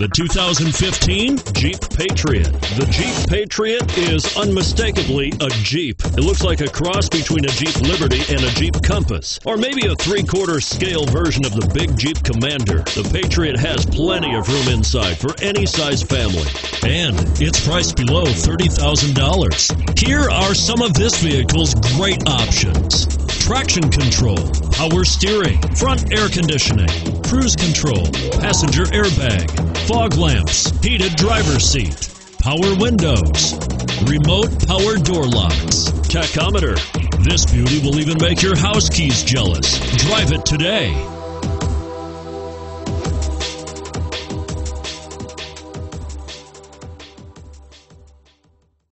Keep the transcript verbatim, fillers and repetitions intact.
The two thousand fifteen Jeep Patriot. The Jeep Patriot is unmistakably a Jeep. It looks like a cross between a Jeep Liberty and a Jeep Compass, or maybe a three-quarter scale version of the big Jeep Commander. The Patriot has plenty of room inside for any size family, and it's priced below thirty thousand dollars. Here are some of this vehicle's great options: traction control, power steering, front air conditioning, cruise control, passenger airbag, fog lamps, heated driver's seat, power windows, remote power door locks, tachometer. This beauty will even make your house keys jealous. Drive it today.